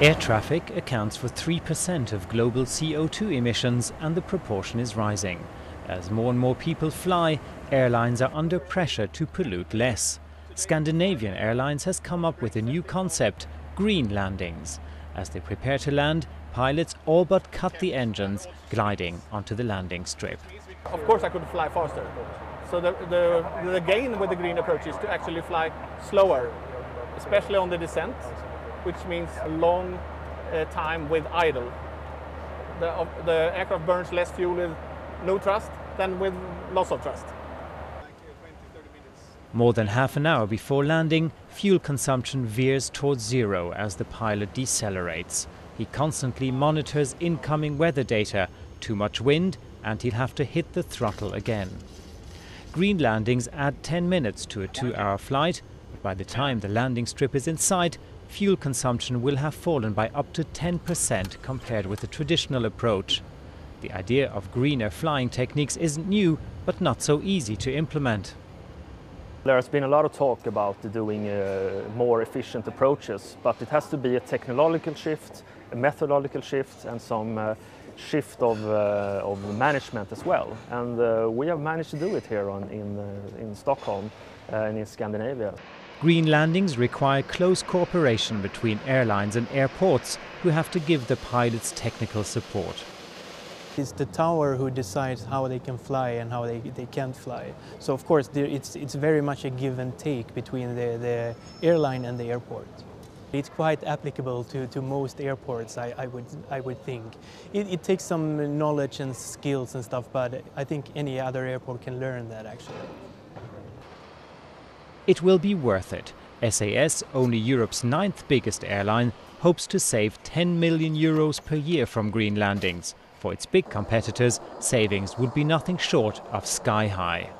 Air traffic accounts for 3% of global CO2 emissions, and the proportion is rising. As more and more people fly, airlines are under pressure to pollute less. Scandinavian Airlines has come up with a new concept, green landings. As they prepare to land, pilots all but cut the engines, gliding onto the landing strip. Of course I could fly faster. So the gain with the green approach is to actually fly slower, especially on the descent, which means a long time with idle. The aircraft burns less fuel with no thrust than with loss of thrust. More than half an hour before landing, fuel consumption veers towards zero as the pilot decelerates. He constantly monitors incoming weather data, too much wind, and he'll have to hit the throttle again. Green landings add 10 minutes to a 2-hour flight, but by the time the landing strip is in sight, fuel consumption will have fallen by up to 10% compared with the traditional approach. The idea of greener flying techniques isn't new, but not so easy to implement. There's been a lot of talk about doing more efficient approaches, but it has to be a technological shift, a methodological shift, and some shift of management as well. And we have managed to do it here in Stockholm and in Scandinavia. Green landings require close cooperation between airlines and airports, who have to give the pilots technical support. It's the tower who decides how they can fly and how they can't fly. So of course it's very much a give and take between the airline and the airport. It's quite applicable to most airports, I would think. It takes some knowledge and skills and stuff, but I think any other airport can learn that actually. It will be worth it. SAS, only Europe's 9th biggest airline, hopes to save €10 million per year from green landings. For its big competitors, savings would be nothing short of sky high.